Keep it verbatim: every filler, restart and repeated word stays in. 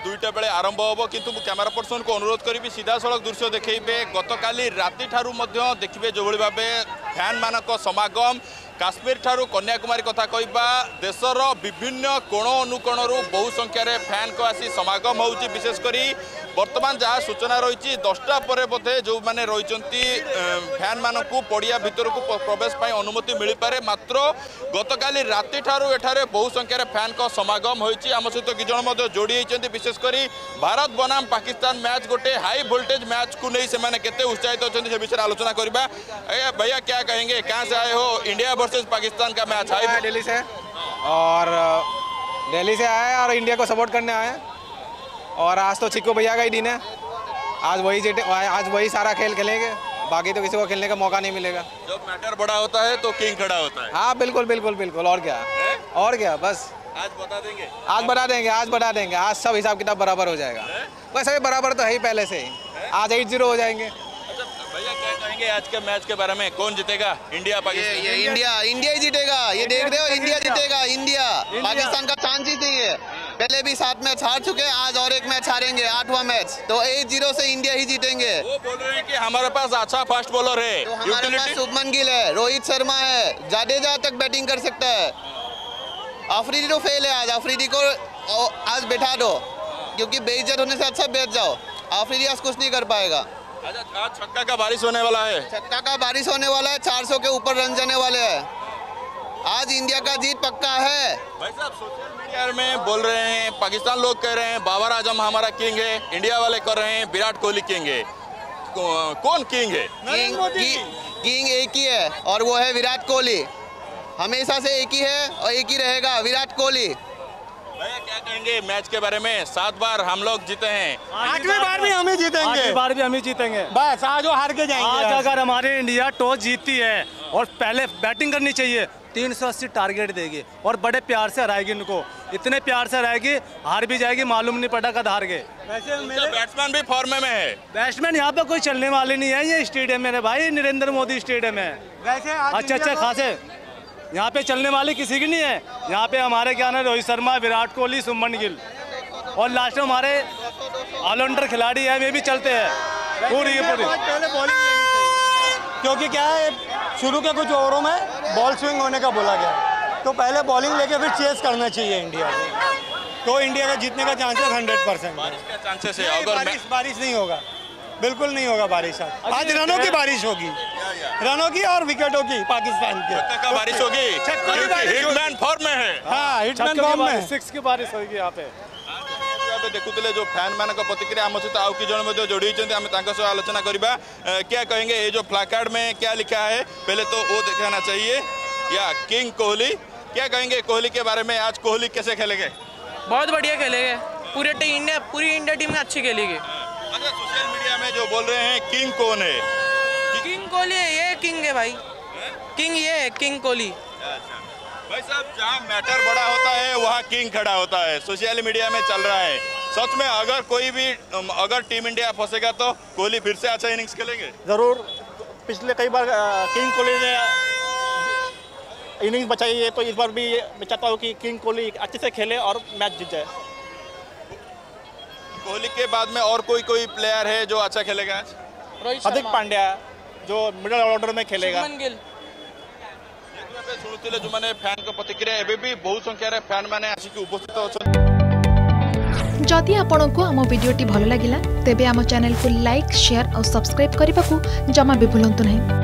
दुईटा बेले आरंभ होब किंतु कैमरा पर्सन को अनुरोध करी सीधा सड़क दृश्य देखेबे गतकाली राति ठारू मध्य देखिबे जो भली भाबे फैन मानक समागम काश्मीर ठारू कन्याकुमारी कथा कहवा देशर विभिन्न कोण अनुकोण बहु संख्यार फैन को आसी समागम होउची। विशेषकर वर्तमान जहाँ सूचना रही दसटा पर बोधे जो मैंने रही फैन मानक पड़िया भितर को प्रवेश पाई अनुमति मिल पारे, मात्र गतकाली राति ठारू एठारे बहु संख्यार फैन को समागम होइची। आम सहित कि जन मध्य जोड़ी होइचंती। विशेषकर भारत बनाम पाकिस्तान मैच गोटे हाई भोल्टेज मैच को नहीं से केते उत्साहित होइचंती से विषय आलोचना करबा। भैया क्या कहेंगे, कहाँ से आए हो? इंडिया वर्सेस पाकिस्तान का मैच है। दिल्ली से और दिल्ली से आए और इंडिया को सपोर्ट करने आए, और आज तो चिक्कू भैया का ही दिन है। आज वही आज वही सारा खेल खेलेंगे, बाकी तो किसी को खेलने का मौका नहीं मिलेगा। जब मैटर बड़ा होता है तो किंग खड़ा होता है। हाँ बिल्कुल बिल्कुल बिल्कुल। और क्या है? और क्या, बस आज बता देंगे आज बता देंगे आज बता देंगे आज सब हिसाब किताब बराबर हो जाएगा। बस अभी बराबर तो है ही पहले से ही, आज एट जीरो हो जाएंगे। भैया क्या कहेंगे आज के मैच के बारे में, कौन जीतेगा? इंडिया पाकिस्तान? ये, ये इंडिया इंडिया ही जीतेगा। ये देख रहे हो, इंडिया जीतेगा। इंडिया पाकिस्तान का चांस ही नहीं है। पहले भी सात मैच हार चुके, आज और एक मैच हारेंगे, आठवां मैच। तो एक जीरो से इंडिया ही जीतेंगे। वो बोल रहे हैं कि हमारे पास अच्छा फास्ट बॉलर है, तो हमारे पास शुभमन गिल है, रोहित शर्मा है, जाडेजा तक बैटिंग कर सकता है। अफरीदी तो फेल है आज, अफरीदी को आज बैठा दो, क्योंकि बेइज्जत होने से अच्छा बैठ जाओ। अफरीदी आज कुछ नहीं कर पाएगा। अच्छा, छक्का का बारिश होने वाला है। छक्का का बारिश होने वाला है, चार सौ के ऊपर रन जाने वाले हैं। आज इंडिया का जीत पक्का है। भाई साहब सोशल मीडिया में बोल रहे हैं, पाकिस्तान लोग कह रहे हैं बाबर आजम हमारा किंग है, इंडिया वाले कर रहे हैं विराट कोहली किंग है। कौन किंग है? किंग, कि, किंग एक ही है और वो है विराट कोहली। हमेशा से एक ही है और एक ही रहेगा, विराट कोहली। भैया क्या कहेंगे मैच के बारे में? सात बार हम लोग जीते हैं, आठवीं बार भी हमें जीतेंगे, आठवीं बार भी हमें जीतेंगे। बस आज वो हार के जाएंगे। आज अगर हमारे इंडिया टॉस जीतती है और पहले बैटिंग करनी चाहिए, तीन सौ अस्सी टारगेट देगी और बड़े प्यार से हराएगी इनको। इतने प्यार से हराएगी, हार भी जाएगी, मालूम नहीं पड़ा कद हार गए। वैसे मेरे बैट्समैन भी फॉर्म में है। बैट्समैन यहाँ पे कोई चलने वाले नहीं है, ये स्टेडियम मेरे भाई नरेंद्र मोदी स्टेडियम है। वैसे अच्छे अच्छे खासे यहाँ पे चलने वाले किसी की नहीं है। यहाँ पे हमारे क्या है, रोहित शर्मा, विराट कोहली, शुभमन गिल और लास्ट में हमारे ऑलराउंडर खिलाड़ी है, वे भी चलते हैं पूरी पूरी। क्योंकि क्या है, शुरू के कुछ ओवरों में बॉल स्विंग होने का बोला गया, तो पहले बॉलिंग लेके फिर चेस करना चाहिए इंडिया को, तो इंडिया का जीतने का चांसेस हंड्रेड परसेंट है। चांसेस है, अगर बारिश बारिश नहीं होगा, बिल्कुल नहीं होगा बारिश। आज रनों की बारिश होगी, रनों की और विकेटों की, पाकिस्तान की छक्का का बारिश होगी। हिटमैन फॉर्म में है। हाँ, हिटमैन फॉर्म में, सिक्स की बारिश होगी। यहाँ पे देखुले जो फैन मान प्रतिक्रिया आम सहित आउ कि जन जोड़ी आम सह आलोचना करवा। क्या कहेंगे, ये जो प्लाकार्ड में क्या लिखा है पहले तो वो दिखाना चाहिए, या किंग कोहली। क्या कहेंगे कोहली के बारे में, आज कोहली कैसे खेलेंगे? बहुत बढ़िया खेलेंगे, पूरे टीम ने पूरी इंडिया टीम में अच्छी खेलेगी। अच्छा, सोशल मीडिया में जो बोल रहे हैं किंग कौन है? किंग कोहली है, ये किंग है भाई, किंग ये है, किंग कोहली। भाई साहब जहाँ मैटर बड़ा होता है वहाँ किंग खड़ा होता है, सोशल मीडिया में चल रहा है। सच में अगर कोई भी अगर टीम इंडिया फंसेगा तो कोहली फिर से अच्छा इनिंग्स खेलेंगे जरूर। पिछले कई बार किंग कोहली ने इनिंग्स बचाई है, तो इस बार भी मैं चाहता हूँ कि किंग कोहली अच्छे से खेले और मैच जीत जाए। कोहली के बाद में और कोई कोई प्लेयर है जो अच्छा खेलेगा? हार्दिक पांड्या जो मिडिल ऑर्डर में खेलेगा। शुणुते जो मैंने फैन का प्रतिक्रिया एवं भी बहुत संख्यार फैन मैंने आसिक उपस्थित अच्छा। जदि आपण को आम भिडियोटी भल लगा तेब आम चैनल को लाइक, शेयर और सब्सक्राइब करने को जमा भी भूलु नहीं।